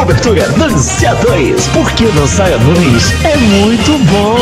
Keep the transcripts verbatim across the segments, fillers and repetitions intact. Cobertura Lance A dois, porque lançar a dois é muito bom.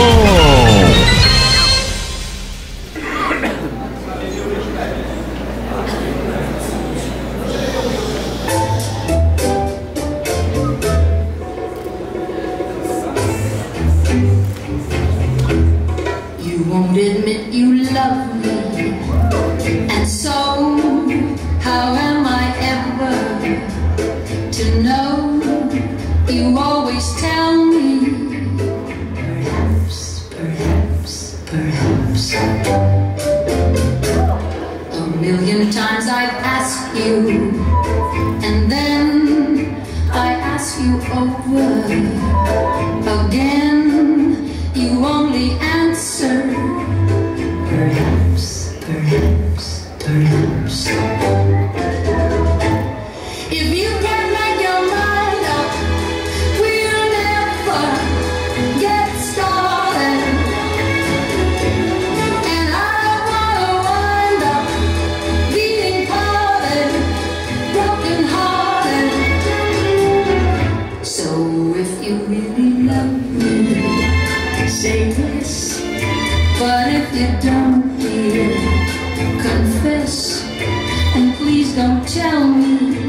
Don't tell me.